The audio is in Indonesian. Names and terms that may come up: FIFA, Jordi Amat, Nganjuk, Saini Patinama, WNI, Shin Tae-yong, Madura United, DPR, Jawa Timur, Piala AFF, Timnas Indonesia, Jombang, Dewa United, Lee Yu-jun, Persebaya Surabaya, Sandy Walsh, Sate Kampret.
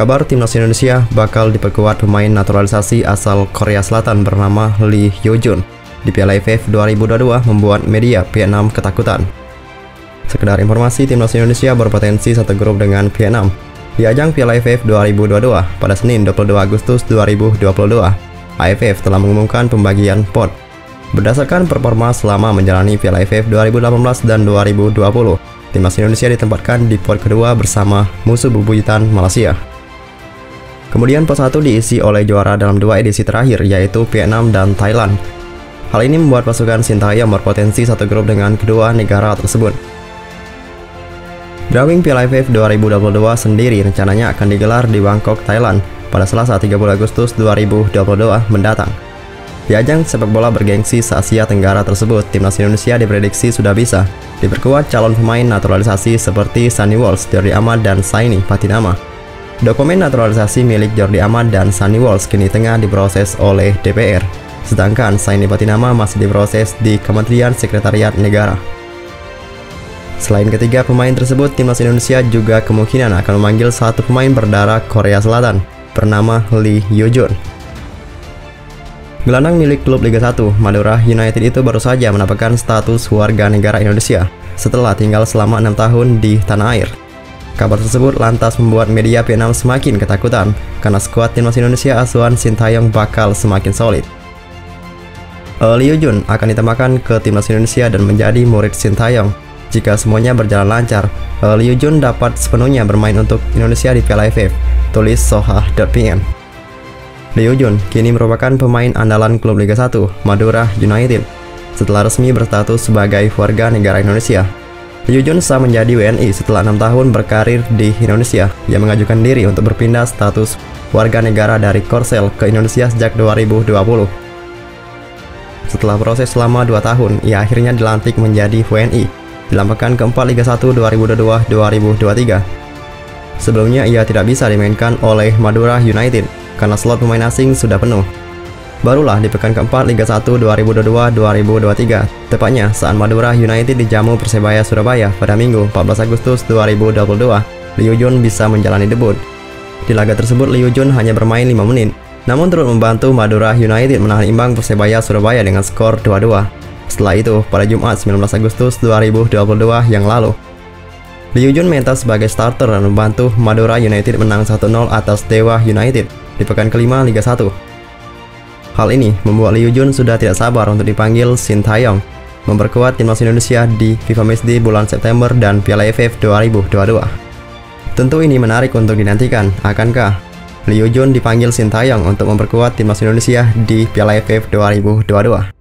Kabar timnas Indonesia bakal diperkuat pemain naturalisasi asal Korea Selatan bernama Lee Yu-jun di Piala AFF 2022 membuat media Vietnam ketakutan. Sekedar informasi, timnas Indonesia berpotensi satu grup dengan Vietnam di ajang Piala AFF 2022 pada Senin 22 Agustus 2022. AFF telah mengumumkan pembagian pot. Berdasarkan performa selama menjalani Piala AFF 2018 dan 2020, timnas Indonesia ditempatkan di pot kedua bersama musuh bebuyutan Malaysia. Kemudian pot 1 diisi oleh juara dalam dua edisi terakhir, yaitu Vietnam dan Thailand. Hal ini membuat pasukan Shin Tae-yong berpotensi satu grup dengan kedua negara tersebut. Drawing Piala AFF 2022 sendiri rencananya akan digelar di Bangkok, Thailand pada Selasa 30 Agustus 2022 mendatang. Di ajang sepak bola bergengsi se-Asia Tenggara tersebut, timnas Indonesia diprediksi sudah bisa diperkuat calon pemain naturalisasi seperti Sandy Walsh, Jordi Amat, dan Saini Patinama. Dokumen naturalisasi milik Jordi Amat dan Sandy Walsh kini tengah diproses oleh DPR, sedangkan Saini Patinama masih diproses di Kementerian Sekretariat Negara. Selain ketiga pemain tersebut, timnas Indonesia juga kemungkinan akan memanggil satu pemain berdarah Korea Selatan bernama Lee Yu-jun. Gelandang milik klub Liga 1, Madura United itu baru saja mendapatkan status warga negara Indonesia setelah tinggal selama 6 tahun di tanah air. Kabar tersebut lantas membuat media Vietnam semakin ketakutan karena skuad timnas Indonesia asuhan Shin Tae-yong bakal semakin solid. Lee Yu-jun akan ditambahkan ke timnas Indonesia dan menjadi murid Shin Tae-yong. Jika semuanya berjalan lancar, Lee Yu-jun dapat sepenuhnya bermain untuk Indonesia di Piala AFF, tulis sohah.pm. Lee Yu-jun kini merupakan pemain andalan klub Liga 1, Madura United, setelah resmi berstatus sebagai warga negara Indonesia. Lee Yu-jun sah menjadi WNI setelah 6 tahun berkarir di Indonesia. Ia mengajukan diri untuk berpindah status warga negara dari Korsel ke Indonesia sejak 2020. Setelah proses selama 2 tahun, ia akhirnya dilantik menjadi WNI dalam pekan keempat Liga 1 2022-2023. Sebelumnya, ia tidak bisa dimainkan oleh Madura United karena slot pemain asing sudah penuh. Barulah di pekan keempat Liga 1 2022-2023, tepatnya saat Madura United dijamu Persebaya Surabaya pada Minggu 14 Agustus 2022, Lee Yu-jun bisa menjalani debut. Di laga tersebut Lee Yu-jun hanya bermain 5 menit, namun turut membantu Madura United menahan imbang Persebaya Surabaya dengan skor 2-2. Setelah itu, pada Jumat 19 Agustus 2022 yang lalu, Lee Yu-jun mentas sebagai starter dan membantu Madura United menang 1-0 atas Dewa United di pekan kelima Liga 1. Hal ini membuat Lee Yu-jun sudah tidak sabar untuk dipanggil Shin Tae-yong memperkuat timnas Indonesia di FIFA Match Day bulan September dan Piala AFF 2022. Tentu ini menarik untuk dinantikan. Akankah Lee Yu-jun dipanggil Shin Tae-yong untuk memperkuat timnas Indonesia di Piala AFF 2022?